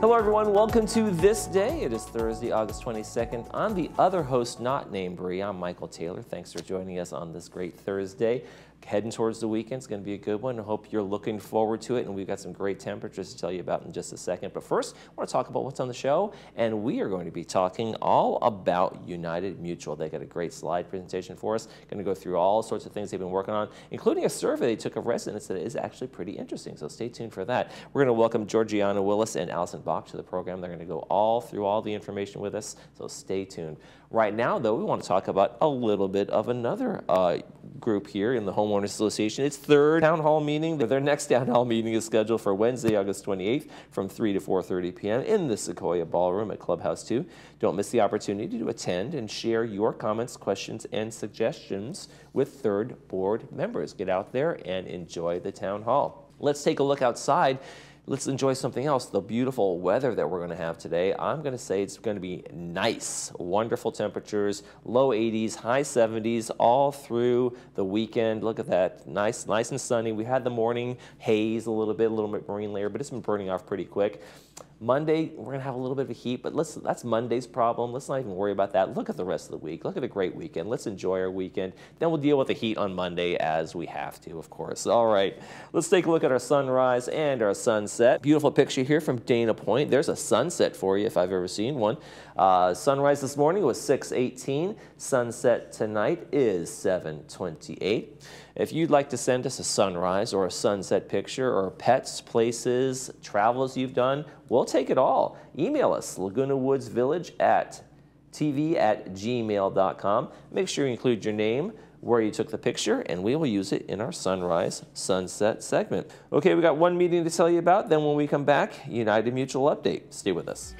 Hello everyone, welcome to This Day. It is Thursday, August 22nd. I'm the other host not named Bree. I'm Michael Taylor. Thanks for joining us on this great Thursday. Heading towards the weekend, it's going to be a good one. I hope you're looking forward to it, and we've got some great temperatures to tell you about in just a second. But first, I want to talk about what's on the show, and we are going to be talking all about United Mutual. They got a great slide presentation for us. Going to go through all sorts of things they've been working on, including a survey they took of residents that is actually pretty interesting, so stay tuned for that. We're going to welcome Georgiana Willis and Allison Bach to the program. They're going to go all through all the information with us, so stay tuned. Right now, though, we want to talk about a little bit of another group here in the Homeowners Association. It's third town hall meeting. Their next town hall meeting is scheduled for Wednesday, August 28th from 3 to 4:30 p.m. in the Sequoia Ballroom at Clubhouse 2. Don't miss the opportunity to attend and share your comments, questions, and suggestions with third board members. Get out there and enjoy the town hall. Let's take a look outside. Let's enjoy something else, the beautiful weather that we're going to have today. I'm going to say it's going to be nice, wonderful temperatures, low 80s, high 70s, all through the weekend. Look at that, nice and sunny. We had the morning haze a little bit marine layer, but it's been burning off pretty quick. Monday, we're going to have a little bit of heat, but that's Monday's problem. Let's not even worry about that. Look at the rest of the week. Look at a great weekend. Let's enjoy our weekend. Then we'll deal with the heat on Monday as we have to, of course. All right, let's take a look at our sunrise and our sunset. Beautiful picture here from Dana Point. There's a sunset for you if I've ever seen one. Sunrise this morning was 6:18. Sunset tonight is 7:28. If you'd like to send us a sunrise or a sunset picture or pets, places, travels you've done, we'll take it all. Email us, lagunawoodsvillage@tv@gmail.com. Make sure you include your name, where you took the picture, and we will use it in our sunrise, sunset segment. Okay, we got one meeting to tell you about. Then when we come back, United Mutual update. Stay with us.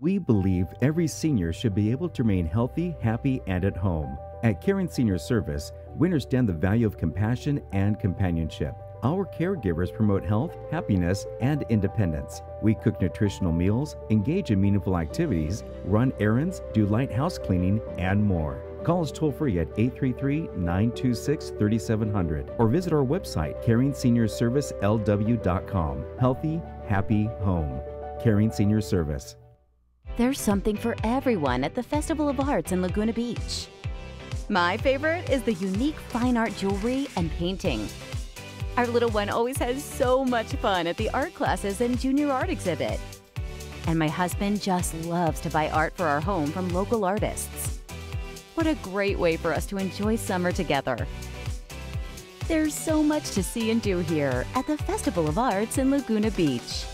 We believe every senior should be able to remain healthy, happy, and at home. At Caring Senior Service, we understand the value of compassion and companionship. Our caregivers promote health, happiness, and independence. We cook nutritional meals, engage in meaningful activities, run errands, do light house cleaning, and more. Call us toll-free at 833-926-3700 or visit our website, CaringSeniorServiceLW.com. Healthy, happy home. Caring Senior Service. There's something for everyone at the Festival of Arts in Laguna Beach. My favorite is the unique fine art jewelry and painting. Our little one always has so much fun at the art classes and junior art exhibit. And my husband just loves to buy art for our home from local artists. What a great way for us to enjoy summer together. There's so much to see and do here at the Festival of Arts in Laguna Beach.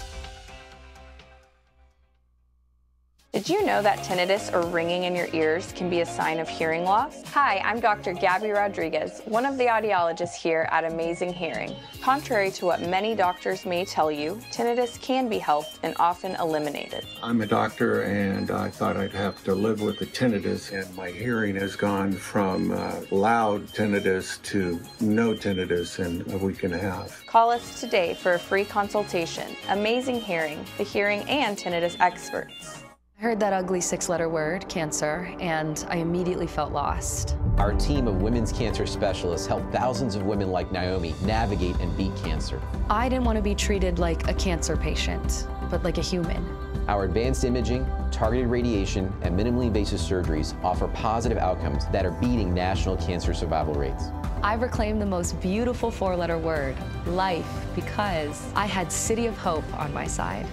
Did you know that tinnitus or ringing in your ears can be a sign of hearing loss? Hi, I'm Dr. Gabby Rodriguez, one of the audiologists here at Amazing Hearing. Contrary to what many doctors may tell you, tinnitus can be helped and often eliminated. I'm a doctor and I thought I'd have to live with the tinnitus, and my hearing has gone from loud tinnitus to no tinnitus in a week and a half. Call us today for a free consultation. Amazing Hearing, the hearing and tinnitus experts. I heard that ugly six-letter word, cancer, and I immediately felt lost. Our team of women's cancer specialists helped thousands of women like Naomi navigate and beat cancer. I didn't want to be treated like a cancer patient, but like a human. Our advanced imaging, targeted radiation, and minimally invasive surgeries offer positive outcomes that are beating national cancer survival rates. I've reclaimed the most beautiful four-letter word, life, because I had City of Hope on my side.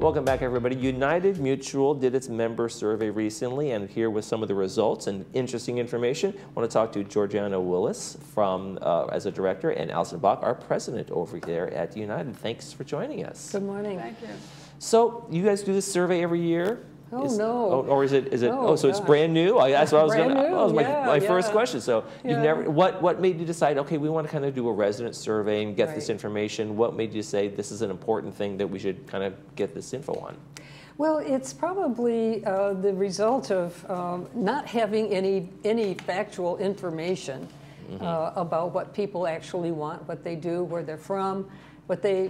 Welcome back, everybody. United Mutual did its member survey recently, and here with some of the results and interesting information. I want to talk to Georgiana Willis from as a director, and Allison Bach, our president over there at United. Thanks for joining us. Good morning. Thank you. So you guys do this survey every year. Oh, is, no. Or is it? Oh, so it's brand new. That's what I was going to. That was my first question. So you've never. What made you decide? Okay, we want to kind of do a resident survey and get this information. What made you say this is an important thing that we should kind of get this info on? Well, it's probably the result of not having any factual information about what people actually want, what they do, where they're from,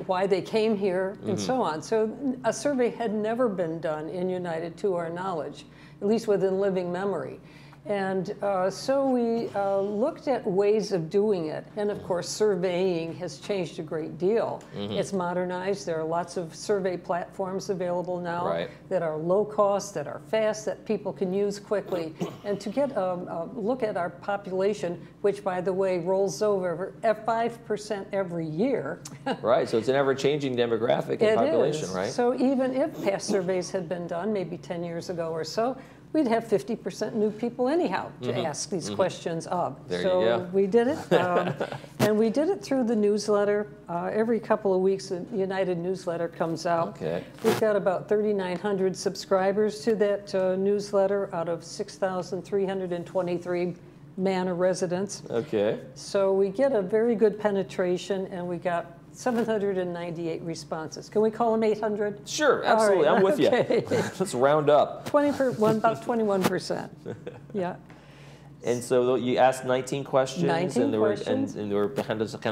why they came here, and so on. So a survey had never been done in United to our knowledge, at least within living memory. And so we looked at ways of doing it. And of course, surveying has changed a great deal. It's modernized. There are lots of survey platforms available now that are low cost, that are fast, that people can use quickly. And to get a look at our population, which by the way, rolls over at 5% every year. So it's an ever-changing demographic and population, right? So even if past surveys had been done, maybe 10 years ago or so, we'd have 50% new people anyhow to ask these questions of. So we did it, and we did it through the newsletter. Every couple of weeks, the United newsletter comes out. We've got about 3,900 subscribers to that newsletter out of 6,323 manor residents. So we get a very good penetration, and we got 798 responses. Can we call them 800? Sure, absolutely. Right. I'm with you. Let's round up. About 21%. Yeah. And so you asked 19 questions, and there were kind of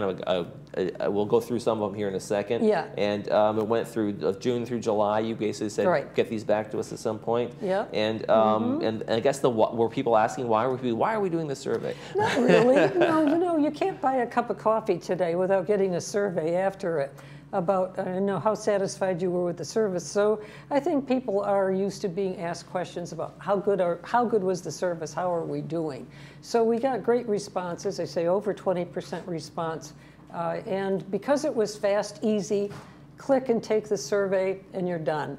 we'll go through some of them here in a second. And it went through June through July. You basically said get these back to us at some point. And and I guess were people asking why are we doing this survey? Not really. No, you can't buy a cup of coffee today without getting a survey after it about how satisfied you were with the service. So I think people are used to being asked questions about how good was the service, how are we doing. So we got great responses. I say over 20% response, and because it was fast, easy, click and take the survey and you're done.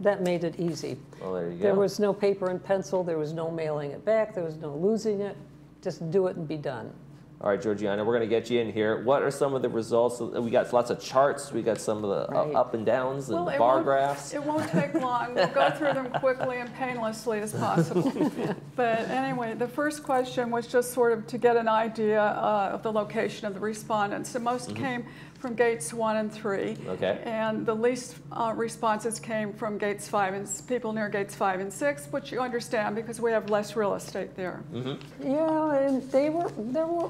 That made it easy. Well, there you go. There was no paper and pencil. There was no mailing it back. There was no losing it. Just do it and be done. All right, Georgiana, we're going to get you in here. What are some of the results? We got lots of charts. We got some of the up and downs and the bar graphs. It won't take long. We'll go through them quickly and painlessly as possible. But anyway, the first question was just sort of to get an idea of the location of the respondents. And most came from gates 1 and 3. And the least responses came from gates 5 and people near gates 5 and 6, which you understand because we have less real estate there. Yeah, and there were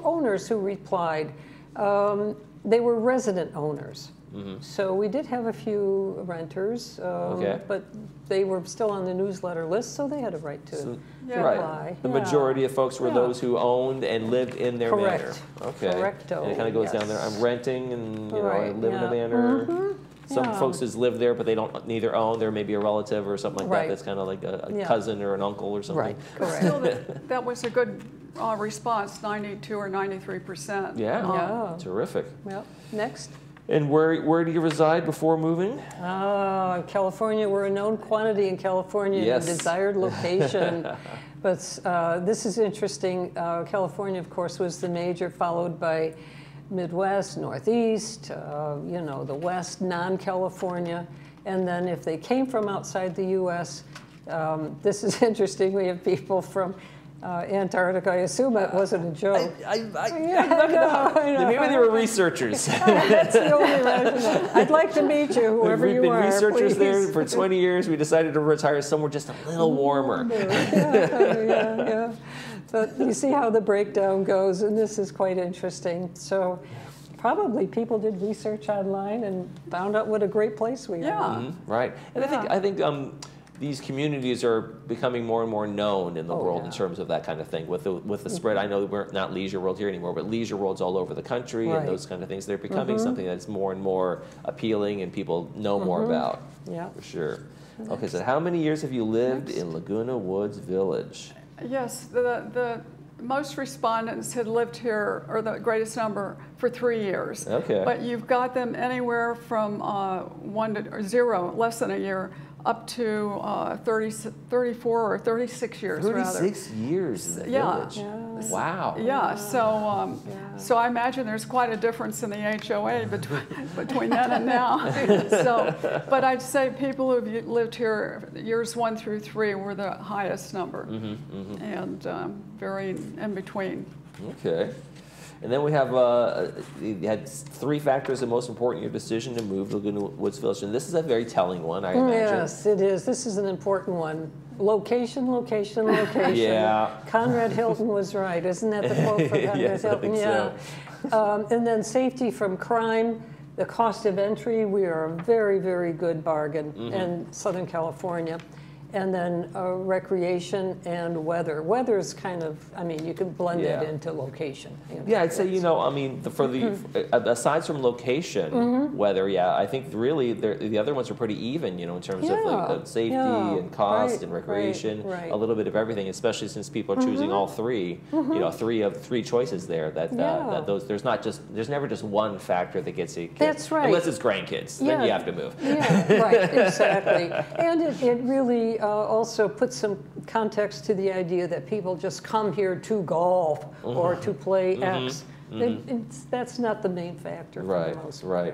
owners who replied. They were resident owners. So we did have a few renters, but they were still on the newsletter list, so they had a right to reply. The majority of folks were those who owned and lived in their manor. And it kind of goes down there. I'm renting, and you know, I live in a manor. Some folks just live there, but they don't neither own. There may be a relative or something like that. That's kind of like a cousin or an uncle or something. Still, that was a good response, 92 or 93%. Terrific. Well, next. And where do you reside before moving? California. We're a known quantity in California in a desired location. But this is interesting. California, of course, was the major, followed by Midwest, Northeast, you know, the West, non-California. And then if they came from outside the U.S., this is interesting. We have people from Antarctica. I assume it wasn't a joke. I know. Maybe they were researchers. That's the only reason. I'd like to meet you, whoever you are. We've been researchers there for 20 years. We decided to retire somewhere just a little warmer. But you see how the breakdown goes, and this is quite interesting. So probably people did research online and found out what a great place we are. And I think these communities are becoming more and more known in the world in terms of that kind of thing. With the spread, I know we're not leisure world here anymore, but leisure worlds all over the country and those kind of things. They're becoming something that's more and more appealing and people know more about. For sure. Okay, so how many years have you lived in Laguna Woods Village? Yes, the most respondents had lived here, or the greatest number, for 3 years. But you've got them anywhere from 1 to 0, less than a year, up to 34 or 36 years. 36 years in the village. Yeah. Wow. Yeah. So, so I imagine there's quite a difference in the HOA between then and now. So, but I'd say people who've lived here years 1 through 3 were the highest number, and very in between. Okay. And then we have you had 3 factors that most important in your decision to move to Laguna Woods Village. And this is a very telling one, I imagine. Yes, it is. This is an important one. Location, location, location. Yeah. Conrad Hilton was right. Isn't that the quote from Conrad Hilton? Yeah. So. And then safety from crime, the cost of entry. We are a very, very good bargain in Southern California. And then recreation and weather. Weather is kind of, I mean, you can blend it into location. You know, yeah, I'd say, you know, I mean, for the aside from location, weather, I think really the other ones are pretty even, you know, in terms of like, safety and cost and recreation, a little bit of everything, especially since people are choosing all 3, you know, 3 of 3 choices there. That, that there's not just, there's never just one factor that gets you. That's right. Unless it's grandkids, then you have to move. Yeah, right, exactly. And it really, also put some context to the idea that people just come here to golf or to play X. That's not the main factor. Right, right.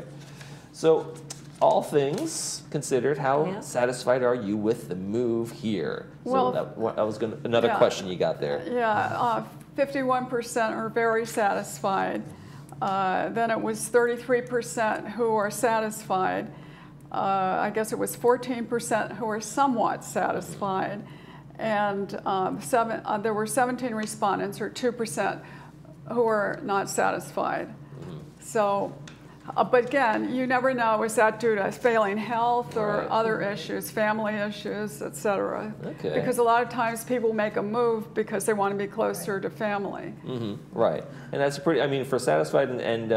So, all things considered, how satisfied are you with the move here? So well, that was gonna, another question you got there. Yeah, 51% are very satisfied. Then it was 33% who are satisfied. I guess it was 14% who were somewhat satisfied, and there were 17 respondents, or 2%, who were not satisfied. So, but again, you never know, is that due to failing health or other issues, family issues, et cetera? Okay. Because a lot of times people make a move because they want to be closer to family. Right. And that's pretty, I mean, for satisfied and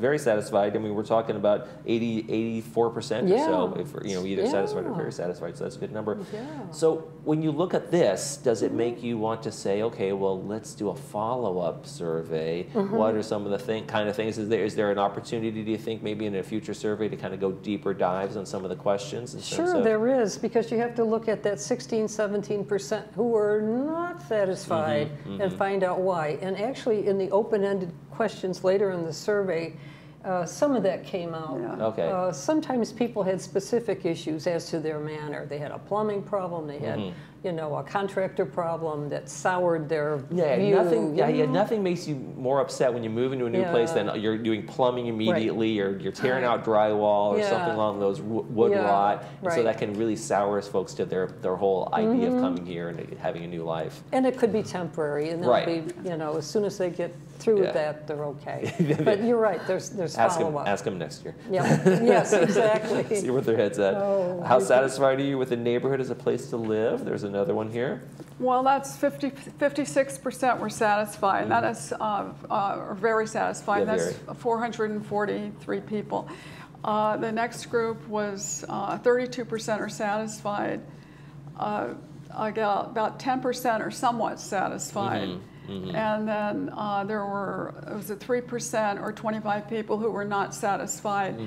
very satisfied, I mean, we're talking about 84% or so, if, you know, either satisfied or very satisfied, so that's a good number. Yeah. So when you look at this, does it make you want to say, okay, well, let's do a follow-up survey? What are some of the kind of things? Is there an opportunity, do you think, maybe in a future survey to kind of go deeper dives on some of the questions? Sure, there is, because you have to look at that 16–17% who are not satisfied and find out why. And actually, in the open-ended questions later in the survey, some of that came out. Yeah. Okay. Sometimes people had specific issues as to their manner. They had a plumbing problem. They had, you know, a contractor problem that soured their view. Nothing, nothing makes you more upset when you move into a new place than you're doing plumbing immediately or you're tearing out drywall or something along those wood rot. Right. So that can really sour folks to their whole idea of coming here and having a new life. And it could be temporary, and they'll be, you know, as soon as they get through with that, they're okay. But you're right. There's follow-up. Ask them next year. Yeah. Yes, exactly. See where their head's at. Oh, how satisfied are you with the neighborhood as a place to live? There's another one here. Well, that's 56% were satisfied. That is very satisfied. Yeah, that's 443 people. The next group was 32% are satisfied. About 10% are somewhat satisfied. And then there were, it was a 3% or 25 people who were not satisfied.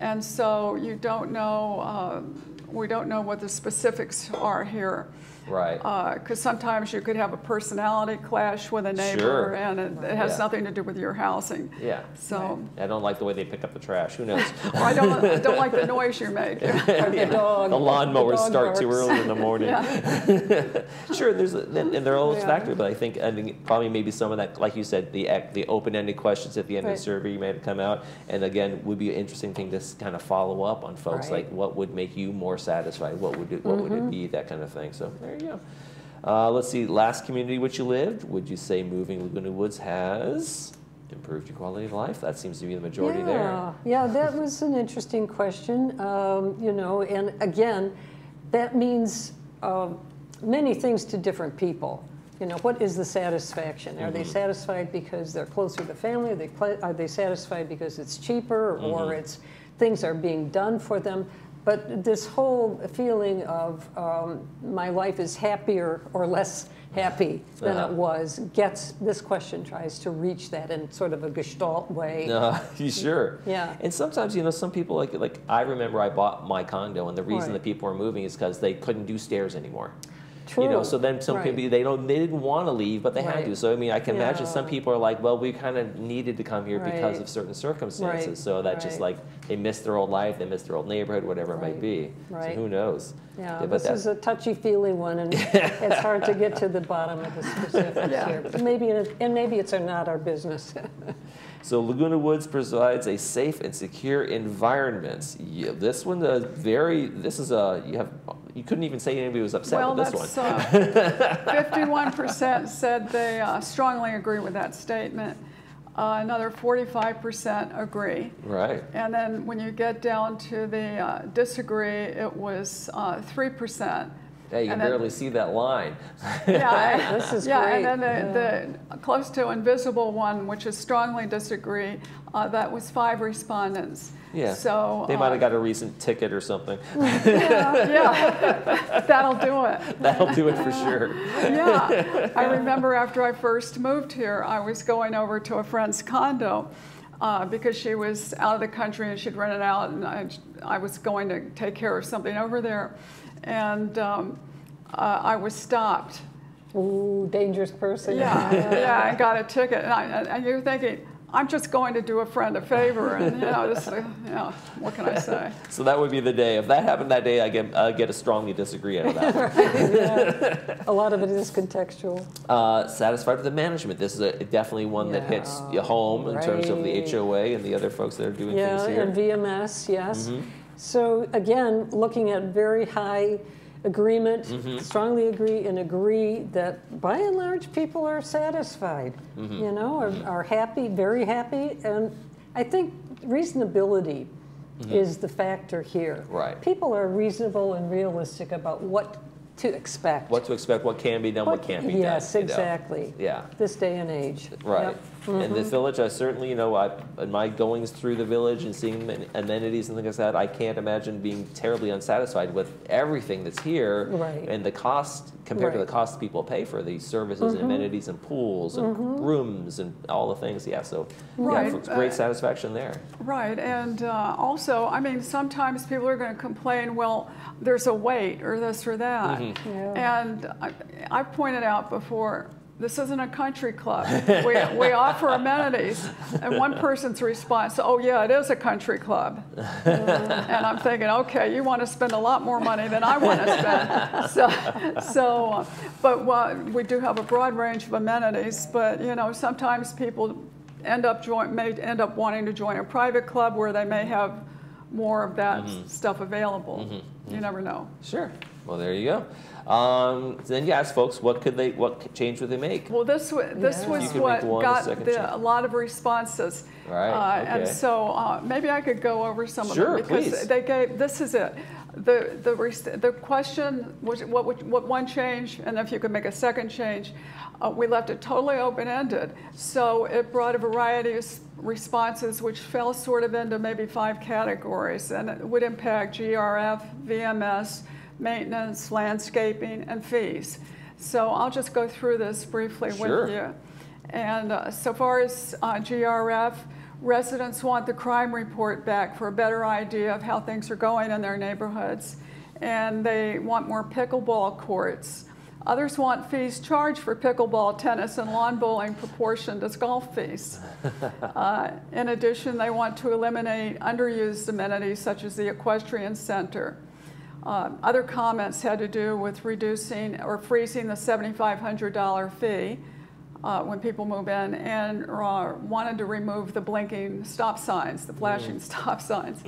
And so you don't know, we don't know what the specifics are here. Right. Because sometimes you could have a personality clash with a neighbor, and it has nothing to do with your housing. Yeah. So I don't like the way they pick up the trash. Who knows? I don't like the noise you make. The lawnmowers start too early in the morning. Sure. And they're all factors, but I think probably maybe some of that, like you said, the open-ended questions at the end of the survey may have come out, and again, would be an interesting thing to kind of follow up on folks, like what would make you more satisfied? What would it, what would it be? That kind of thing. So. There you go. Let's see, last community in which you lived, would you say moving Laguna Woods has improved your quality of life? That seems to be the majority there. Yeah, that was an interesting question, you know, and again, that means many things to different people. You know, what is the satisfaction? Are they satisfied because they're closer to family? Are they satisfied because it's cheaper or it's things are being done for them? But this whole feeling of my life is happier or less happy than it was gets, this question tries to reach that in sort of a gestalt way. Sure. Yeah. And sometimes, you know, some people, like I remember I bought my condo, and the reason that people were moving is because they couldn't do stairs anymore. True. You know, so then some people, they didn't want to leave, but they had to. So I mean, I can imagine some people are like, well, we kind of needed to come here because of certain circumstances. So that just like they missed their old life, they missed their old neighborhood, whatever it might be. So who knows? Yeah, but this is a touchy-feely one, and it's hard to get to the bottom of the specifics here. But maybe it's not our business. So Laguna Woods provides a safe and secure environment. Yeah, this one, this is a you couldn't even say anybody was upset with this one. 51% said they strongly agree with that statement. Another 45% agree. Right. And then when you get down to the disagree, it was 3%. Yeah, you can barely see that line. Yeah, this is great. And then the close to invisible one, which is strongly disagree, that was 5 respondents. Yeah, so they might have got a recent ticket or something. Yeah, that'll do it. That'll do it for sure. Yeah, I remember after I first moved here, I was going over to a friend's condo because she was out of the country and she'd rented out, and I was going to take care of something over there. And I was stopped. Ooh, dangerous person. Yeah, I got a ticket. And, you're thinking, I'm just going to do a friend a favor. And, you know, just, you know, what can I say? So that would be the day. If that happened that day, I get a strongly disagree out of that. A lot of it is contextual. Satisfied with the management. This is definitely one that hits home in terms of the HOA and the other folks that are doing things here. Yeah, and VMS, yes. So again, looking at very high agreement, strongly agree and agree that by and large people are satisfied, you know, are happy, very happy. And I think reasonability is the factor here. Right. People are reasonable and realistic about what to expect. What to expect, what can be done, what can't be done. Yes, exactly. You know? Yeah. This day and age. Right. Yep. And this village, I certainly, you know, in my goings through the village and seeing amenities and things like that, I can't imagine being terribly unsatisfied with everything that's here and the cost compared to the cost people pay for these services and amenities and pools and rooms and all the things. Yeah, so yeah, great satisfaction there. Right, and also, I mean, sometimes people are going to complain, well, there's a wait or this or that. And I pointed out before, this isn't a country club. We offer amenities. And one person's response, oh yeah, it is a country club. And I'm thinking, okay, you want to spend a lot more money than I want to spend. So but we do have a broad range of amenities, but you know, sometimes people may end up wanting to join a private club where they may have more of that stuff available. You never know. Sure. Well, there you go. Then you ask folks, what change would they make? Well, this was what got a lot of responses. Right. And so maybe I could go over some of them because they gave. This is it. The question was what one change, and if you could make a second change. We left it totally open-ended, so it brought a variety of responses which fell sort of into maybe 5 categories, and it would impact GRF, VMS, maintenance, landscaping, and fees. So I'll just go through this briefly with you. And so far as GRF, residents want the crime report back for a better idea of how things are going in their neighborhoods. And they want more pickleball courts. Others want fees charged for pickleball, tennis, and lawn bowling proportioned as golf fees. In addition, they want to eliminate underused amenities such as the equestrian center. Other comments had to do with reducing or freezing the $7,500 fee when people move in, and wanted to remove the blinking stop signs, the flashing stop signs.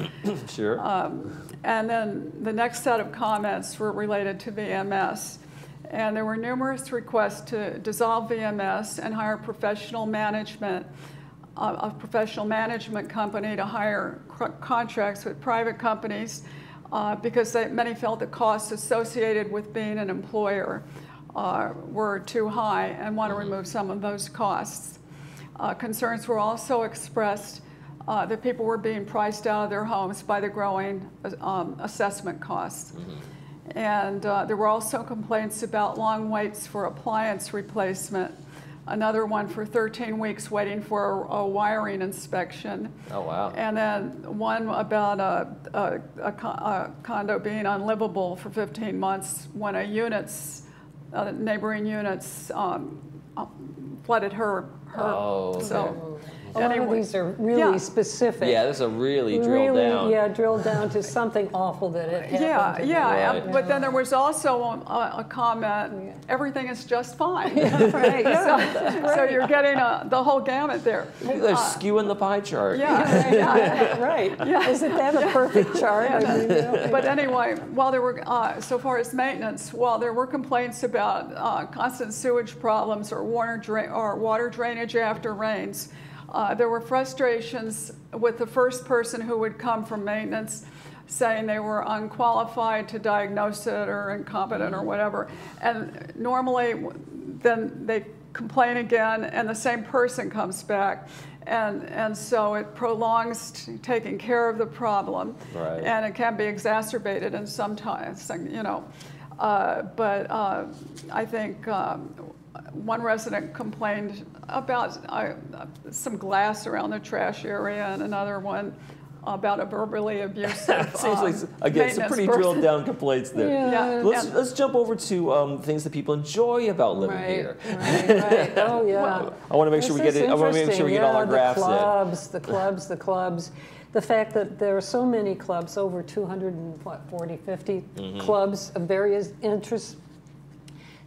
And then the next set of comments were related to VMS. And there were numerous requests to dissolve VMS and hire professional management, a professional management company to hire contracts with private companies. Because many felt the costs associated with being an employer were too high and want to remove some of those costs. Concerns were also expressed The people were being priced out of their homes by the growing assessment costs. Mm-hmm. And there were also complaints about long waits for appliance replacement. Another one for 13 weeks waiting for a wiring inspection. Oh, wow. And then one about a condo being unlivable for 15 months when a unit's, neighboring units flooded her. Oh, okay. So, a lot of these are really specific. Yeah, this is a really drilled down. Yeah, drilled down to something awful that it happened. Yeah, yeah. Right. But then there was also a comment, everything is just fine. Right. Yeah. So you're getting the whole gamut there. They're skewing the pie chart. Yeah, yeah. Right. Yeah. Isn't that a perfect chart? Yeah. I mean, yeah. But anyway, while there were, so far as maintenance, while there were complaints about constant sewage problems or water drainage after rains, there were frustrations with the first person who would come from maintenance saying they were unqualified to diagnose it or incompetent or whatever. And normally then they complain again and the same person comes back. And so it prolongs taking care of the problem. Right. And it can be exacerbated and sometimes, you know. But I think one resident complained about some glass around the trash area, and another one about a verbally abusive again, some pretty drilled down complaints there. Yeah. Yeah. Let's jump over to things that people enjoy about living here. Right. Oh yeah. Well, I want to make sure we get it. I want to make sure we get all our graphs in. The clubs. The fact that there are so many clubs, over 240, 50 clubs of various interests.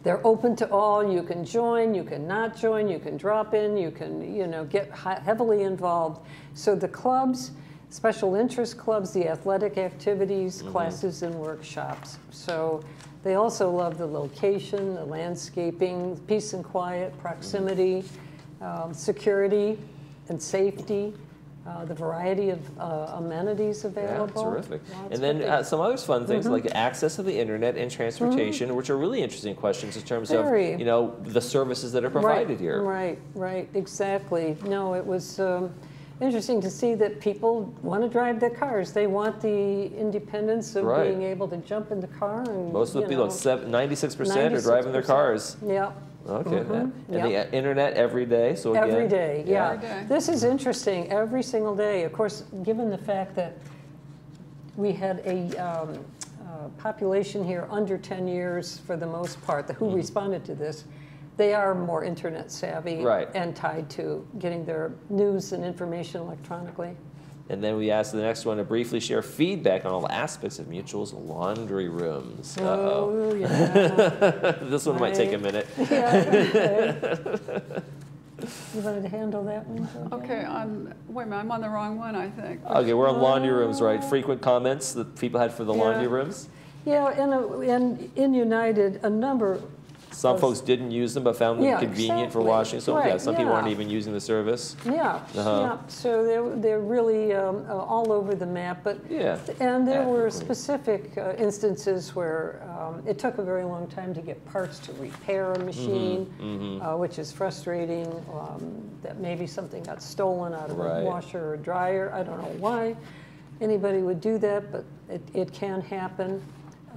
They're open to all. You can join, you can not join, you can drop in, you can, you know, get heavily involved. So the clubs, special interest clubs, the athletic activities, classes and workshops. So they also love the location, the landscaping, peace and quiet, proximity, security and safety. The variety of amenities available. Yeah, terrific. And then some other fun things like access to the internet and transportation, which are really interesting questions in terms of, you know, the services that are provided here. Right, right, exactly. No, it was interesting to see that people want to drive their cars. They want the independence of being able to jump in the car. And, most of the people, 96% are driving their cars. Yeah. Okay, and the internet every day. So again, every day, every day. This is interesting. Every single day, of course, given the fact that we had a population here under 10 years for the most part, who responded to this, they are more internet savvy and tied to getting their news and information electronically. And then we asked the next one to briefly share feedback on all aspects of Mutual's laundry rooms. Uh-oh. Oh, yeah. This one might take a minute. Yeah, okay. You wanted to handle that one? Okay, wait a minute, I'm on the wrong one, I think. Okay, we're on laundry rooms, right? Frequent comments that people had for the laundry rooms? Yeah, and in United, a number... Some folks didn't use them, but found them convenient for washing. So some people aren't even using the service. Yeah, so they're really all over the map. But and there were specific instances where it took a very long time to get parts to repair a machine, which is frustrating. That maybe something got stolen out of a washer or dryer. I don't know why anybody would do that, but it can happen.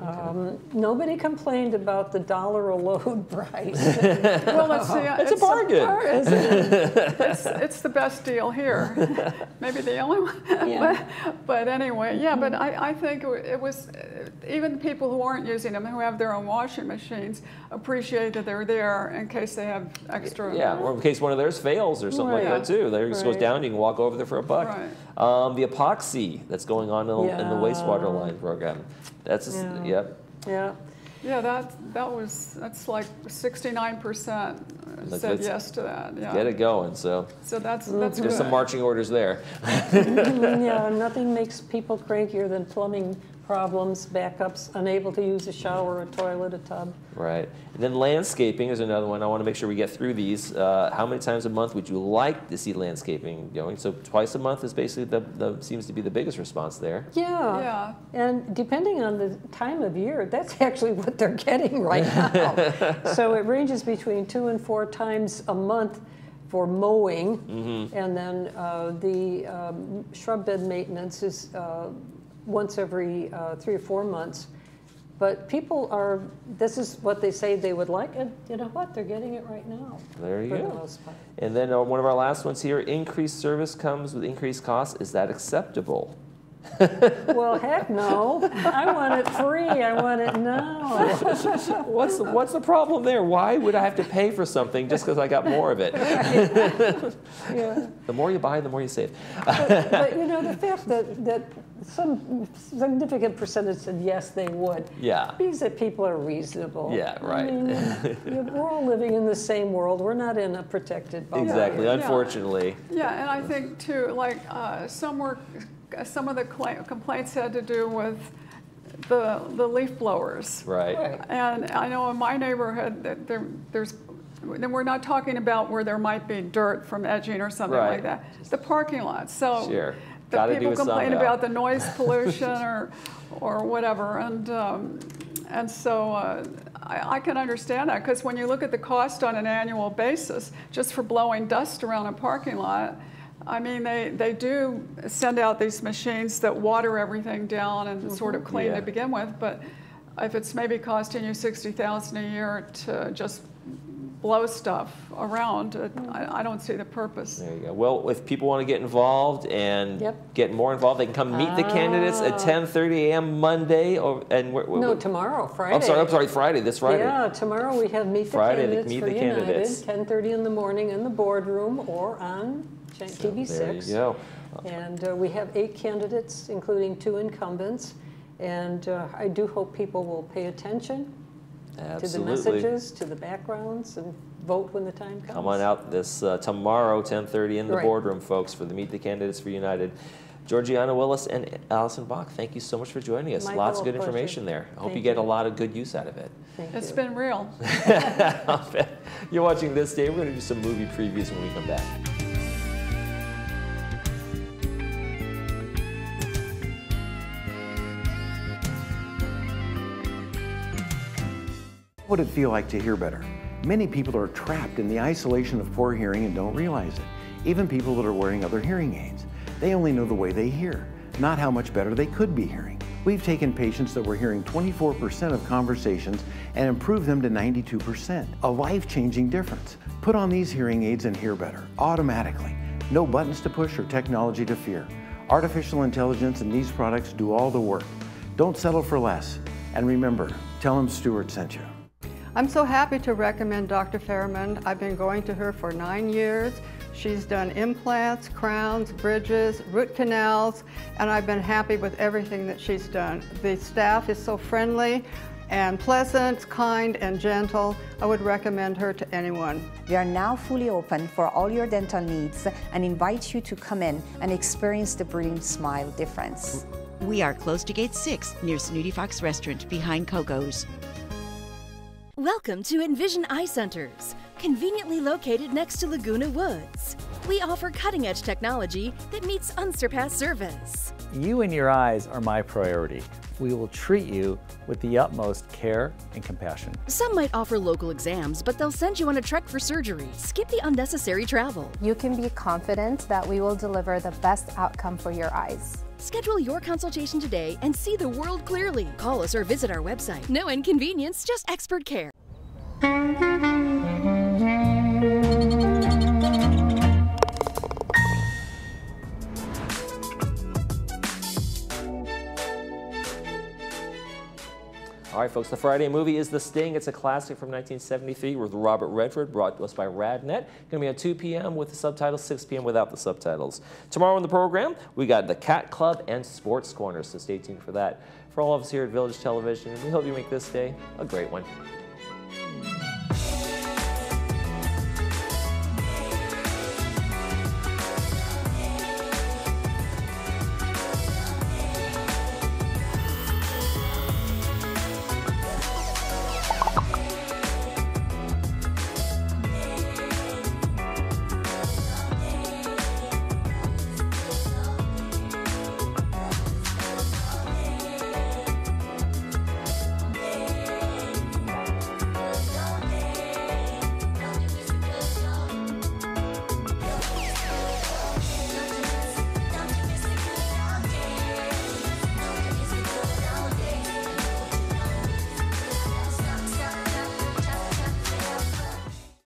Okay. Nobody complained about the dollar a load price. Well, it's a bargain. It's the best deal here. Maybe the only one. Yeah. But anyway, but I think it was, even people who aren't using them, who have their own washing machines, appreciate that they're there in case they have extra. Yeah, or in case one of theirs fails or something like that too. There just goes down, you can walk over there for a buck. Right. The epoxy that's going on in the wastewater line program. That's yeah, that's like 69% said yes to that. Yeah. Get it going. So that's there's some marching orders there. Yeah, nothing makes people crankier than plumbing problems, backups, unable to use a shower, a toilet, a tub. Right. And then landscaping is another one. I want to make sure we get through these. How many times a month would you like to see landscaping going? So twice a month is basically seems to be the biggest response there. Yeah. Yeah. And depending on the time of year, that's actually what they're getting right now. So it ranges between 2 and 4 times a month for mowing. Mm-hmm. And then the shrub bed maintenance is once every 3 or 4 months. But people are, this is what they say they would like, and you know what, they're getting it right now. There you go. And then one of our last ones here, increased service comes with increased costs. Is that acceptable? Well, heck no. I want it free. I want it now. What's the problem there? Why would I have to pay for something just because I got more of it? Right. Yeah. The more you buy, the more you save. But you know, the fact that some significant percentage said yes, they would. Yeah. Means that people are reasonable. Yeah, right. I mean, we're all living in the same world. We're not in a protected bubble. Exactly, yeah. Unfortunately. Yeah, and I think, too, like some of the complaints had to do with the leaf blowers. Right. And I know in my neighborhood that there's, and we're not talking about where there might be dirt from edging or something like that. The parking lot. So sure. People complain about the noise pollution or whatever. And so I can understand that, because when you look at the cost on an annual basis, just for blowing dust around a parking lot, I mean, they do send out these machines that water everything down and sort of clean to begin with, but if it's maybe costing you $60,000 a year to just blow stuff around, I don't see the purpose. There you go. Well, if people want to get involved and get more involved, they can come meet the candidates at 10:30 a.m. Monday. Friday. I'm sorry, Friday, this Friday. Yeah, tomorrow we have meet the candidates for United, 10:30 in the morning in the boardroom or on TV6. There you go. And we have 8 candidates, including 2 incumbents. And I do hope people will pay attention to the messages, to the backgrounds, and vote when the time comes. Come on out this tomorrow, 10:30 in the boardroom, folks, for the Meet the Candidates for United. Georgiana Willis and Allison Bach, thank you so much for joining us. Michael, lots of good information there. I hope you get a lot of good use out of it. It's been real. You're watching This Day. We're going to do some movie previews when we come back. What would it feel like to hear better? Many people are trapped in the isolation of poor hearing and don't realize it. Even people that are wearing other hearing aids. They only know the way they hear, not how much better they could be hearing. We've taken patients that were hearing 24% of conversations and improved them to 92%. A life-changing difference. Put on these hearing aids and hear better, automatically. No buttons to push or technology to fear. Artificial intelligence and these products do all the work. Don't settle for less. And remember, tell them Stuart sent you. I'm so happy to recommend Dr. Fairman. I've been going to her for 9 years. She's done implants, crowns, bridges, root canals, and I've been happy with everything that she's done. The staff is so friendly and pleasant, kind, and gentle. I would recommend her to anyone. We are now fully open for all your dental needs and invite you to come in and experience the brilliant smile difference. We are close to Gate 6 near Snooty Fox Restaurant behind Coco's. Welcome to Envision Eye Centers, conveniently located next to Laguna Woods. We offer cutting-edge technology that meets unsurpassed service. You and your eyes are my priority. We will treat you with the utmost care and compassion. Some might offer local exams, but they'll send you on a trek for surgery. Skip the unnecessary travel. You can be confident that we will deliver the best outcome for your eyes. Schedule your consultation today and see the world clearly. Call us or visit our website. No inconvenience, just expert care. All right, folks, the Friday movie is The Sting. It's a classic from 1973 with Robert Redford, brought to us by RadNet. It's going to be at 2 p.m. with the subtitles, 6 p.m. without the subtitles. Tomorrow on the program, we got The Cat Club and Sports Corner, so stay tuned for that. For all of us here at Village Television, we hope you make this day a great one.